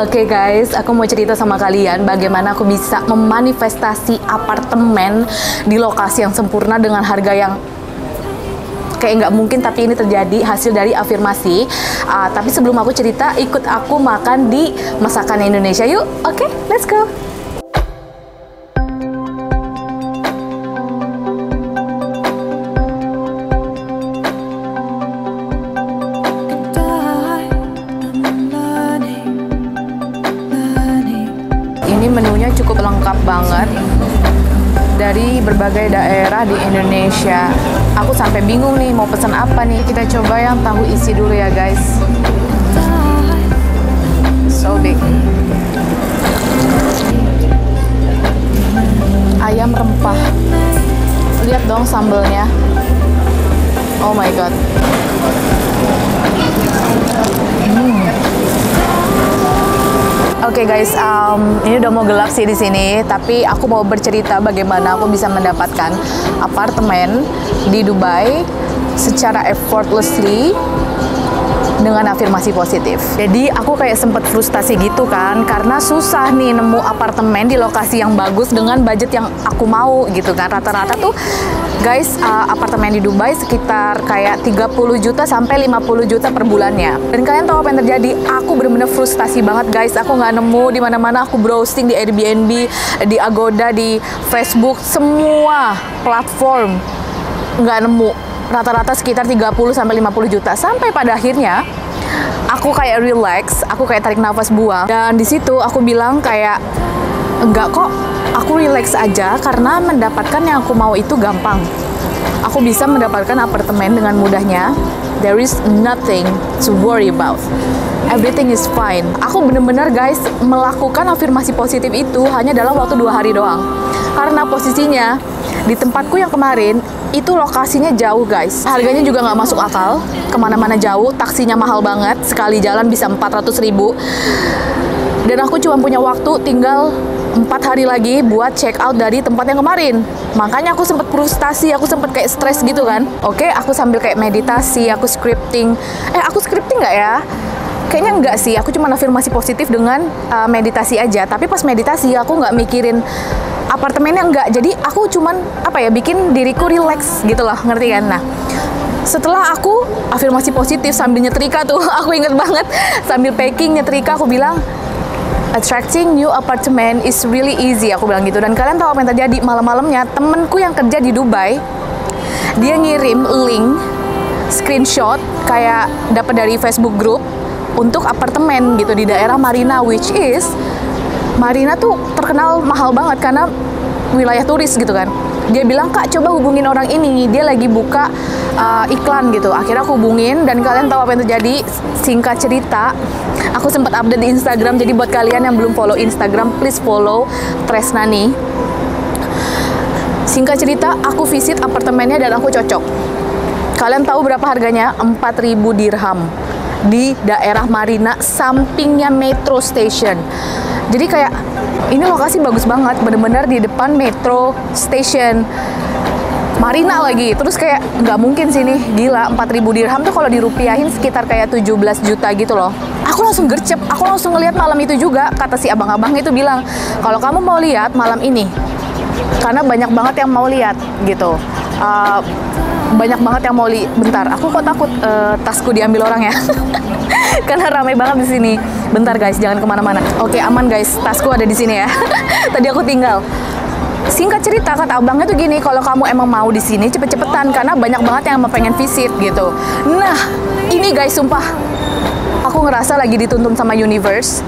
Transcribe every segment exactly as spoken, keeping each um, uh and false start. Oke okay guys, aku mau cerita sama kalian bagaimana aku bisa memanifestasi apartemen di lokasi yang sempurna dengan harga yang kayak nggak mungkin, tapi ini terjadi hasil dari afirmasi. Uh, tapi sebelum aku cerita, ikut aku makan di masakan Indonesia yuk. Oke, okay, let's go. Menunya cukup lengkap banget dari berbagai daerah di Indonesia. Aku sampai bingung nih mau pesan apa nih. Kita coba yang tahu isi dulu ya guys. So big. Ayam rempah. Lihat dong sambelnya. Oh my god. Oke okay guys, um, ini udah mau gelap sih di sini, tapi aku mau bercerita bagaimana aku bisa mendapatkan apartemen di Dubai secara effortlessly dengan afirmasi positif. Jadi aku kayak sempet frustasi gitu kan, karena susah nih nemu apartemen di lokasi yang bagus dengan budget yang aku mau gitu kan. Rata-rata tuh guys, uh, apartemen di Dubai sekitar kayak tiga puluh juta sampai lima puluh juta per bulannya. Dan kalian tahu apa yang terjadi? Aku bener-bener frustasi banget guys. Aku nggak nemu di mana-mana. Aku browsing di Airbnb, di Agoda, di Facebook, semua platform nggak nemu. Rata-rata sekitar tiga puluh sampai lima puluh juta. Sampai pada akhirnya aku kayak relax, aku kayak tarik nafas buang, dan di situ aku bilang kayak enggak kok, aku relax aja karena mendapatkan yang aku mau itu gampang. Aku bisa mendapatkan apartemen dengan mudahnya. There is nothing to worry about. Everything is fine. Aku bener-bener guys melakukan afirmasi positif itu hanya dalam waktu dua hari doang. Karena posisinya di tempatku yang kemarin itu lokasinya jauh guys. Harganya juga nggak masuk akal, kemana-mana jauh, taksinya mahal banget, sekali jalan bisa empat ratus ribu. Dan aku cuma punya waktu tinggal empat hari lagi buat check out dari tempat yang kemarin. Makanya aku sempet frustasi, aku sempet kayak stres gitu kan. Oke, aku sambil kayak meditasi, aku scripting. Eh, aku scripting nggak ya? Kayaknya enggak sih, aku cuma afirmasi positif dengan uh, meditasi aja. Tapi pas meditasi aku nggak mikirin apartemennya, enggak. Jadi aku cuman apa ya, bikin diriku relax gitu loh, ngerti kan? Nah, setelah aku afirmasi positif sambil nyetrika tuh, aku inget banget sambil packing nyetrika aku bilang attracting new apartment is really easy, aku bilang gitu. Dan kalian tahu apa yang terjadi? Malam-malamnya temenku yang kerja di Dubai, dia ngirim link screenshot kayak dapat dari Facebook group untuk apartemen gitu di daerah Marina, which is Marina tuh terkenal mahal banget karena wilayah turis gitu kan. Dia bilang, "Kak, coba hubungin orang ini, dia lagi buka uh, iklan gitu." Akhirnya aku hubungin, dan kalian tahu apa yang terjadi? Singkat cerita, aku sempat update di Instagram. Jadi buat kalian yang belum follow Instagram, please follow Tresnany. Singkat cerita, aku visit apartemennya dan aku cocok. Kalian tahu berapa harganya? empat ribu dirham. Di daerah Marina, sampingnya metro station. Jadi kayak ini lokasi bagus banget, bener-bener di depan metro station Marina lagi. Terus kayak nggak mungkin sini, gila. Empat ribu dirham tuh kalau dirupiahin sekitar kayak tujuh belas juta gitu loh. Aku langsung gercep, aku langsung ngeliat malam itu juga. Kata si abang-abang itu bilang, kalau kamu mau lihat malam ini, karena banyak banget yang mau lihat gitu. Uh, banyak banget yang mau li bentar, aku kok takut uh, tasku diambil orang ya. Karena ramai banget di sini. Bentar guys, jangan kemana-mana. Oke, aman guys, tasku ada di sini ya. Tadi aku tinggal. Singkat cerita, kata abangnya tuh gini, kalau kamu emang mau di sini cepet-cepetan karena banyak banget yang mau pengen visit gitu. Nah, ini guys, sumpah aku ngerasa lagi dituntun sama universe.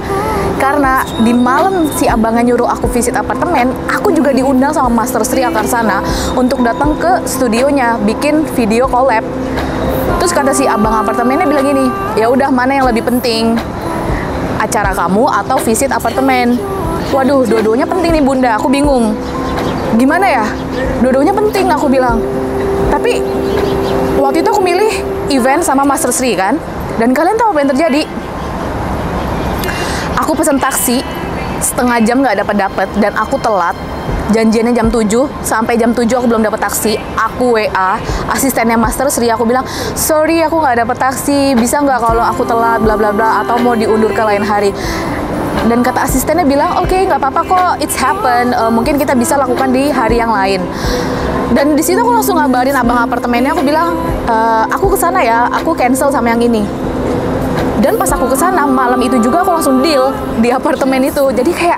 Karena di malam si abangnya nyuruh aku visit apartemen, aku juga diundang sama Master Sri Akarsana untuk datang ke studionya bikin video collab. Terus kata si abang apartemennya bilang gini, "Ya udah, mana yang lebih penting? Acara kamu atau visit apartemen?" Waduh, dua-duanya penting nih Bunda, aku bingung. gimana ya, dua-duanya penting aku bilang. Tapi waktu itu aku milih event sama Master Sri kan, dan kalian tahu apa yang terjadi? Aku pesen taksi, setengah jam nggak dapat-dapat, dan aku telat. Janjiannya jam tujuh, sampai jam tujuh aku belum dapat taksi. Aku W A asistennya Master Sri, aku bilang, "Sorry, aku nggak dapat taksi. Bisa nggak kalau aku telat bla bla bla atau mau diundur ke lain hari?" Dan kata asistennya bilang, "Oke, okay, nggak apa-apa kok. It's happen. Uh, mungkin kita bisa lakukan di hari yang lain." Dan di situ aku langsung ngabarin abang apartemennya, aku bilang, e, "Aku kesana ya. Aku cancel sama yang ini." Dan pas aku kesana malam itu juga aku langsung deal di apartemen itu. Jadi kayak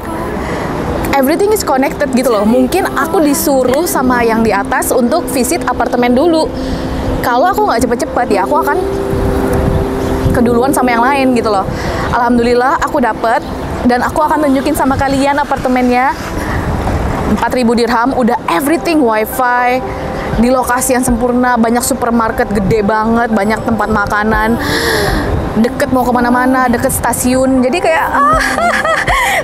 everything is connected gitu loh. Mungkin aku disuruh sama yang di atas untuk visit apartemen dulu. Kalau aku nggak cepet-cepet ya aku akan keduluan sama yang lain gitu loh. Alhamdulillah aku dapet, dan aku akan tunjukin sama kalian apartemennya. empat ribu dirham, udah everything, wifi di lokasi yang sempurna, banyak supermarket gede banget, banyak tempat makanan, deket mau kemana-mana, deket stasiun. Jadi kayak ah,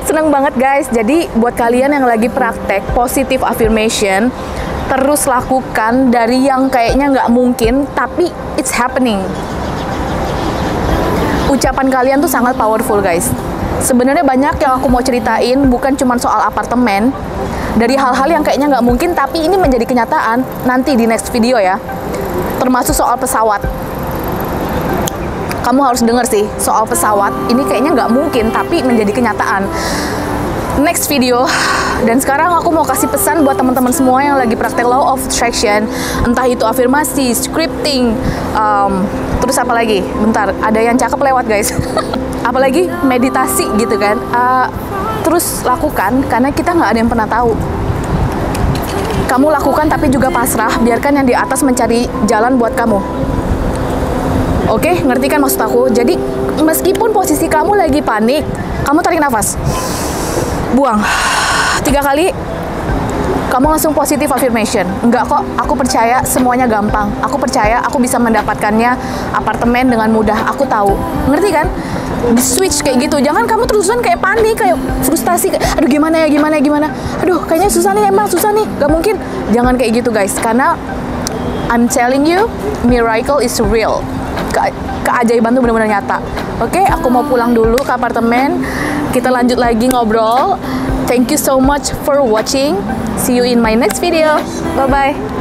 seneng banget guys. Jadi buat kalian yang lagi praktek positive affirmation, terus lakukan dari yang kayaknya nggak mungkin, tapi it's happening. Ucapan kalian tuh sangat powerful guys. Sebenarnya banyak yang aku mau ceritain, bukan cuma soal apartemen, dari hal-hal yang kayaknya nggak mungkin tapi ini menjadi kenyataan, nanti di next video ya. Termasuk soal pesawat, kamu harus denger sih soal pesawat. Ini kayaknya nggak mungkin tapi menjadi kenyataan, next video. Dan sekarang aku mau kasih pesan buat teman-teman semua yang lagi praktek law of attraction, entah itu afirmasi, scripting, um, terus apa lagi, bentar ada yang cakep lewat guys. Apalagi meditasi gitu kan. uh, Terus lakukan, karena kita nggak ada yang pernah tahu. Kamu lakukan tapi juga pasrah, biarkan yang di atas mencari jalan buat kamu. Oke, ngerti kan maksud aku? Jadi meskipun posisi kamu lagi panik, kamu tarik nafas, buang tiga kali, kamu langsung positive affirmation. Enggak kok, aku percaya semuanya gampang. Aku percaya aku bisa mendapatkannya, apartemen dengan mudah, aku tahu. Ngerti kan? Di switch kayak gitu, jangan kamu terusan kayak panik, kayak frustasi, kayak, aduh gimana ya, gimana ya, gimana, aduh kayaknya susah nih, emang susah nih, gak mungkin. Jangan kayak gitu guys, karena I'm telling you, miracle is real. Ke keajaiban tuh bener-bener nyata. Oke, okay, aku mau pulang dulu ke apartemen, kita lanjut lagi ngobrol. Thank you so much for watching, see you in my next video, bye bye.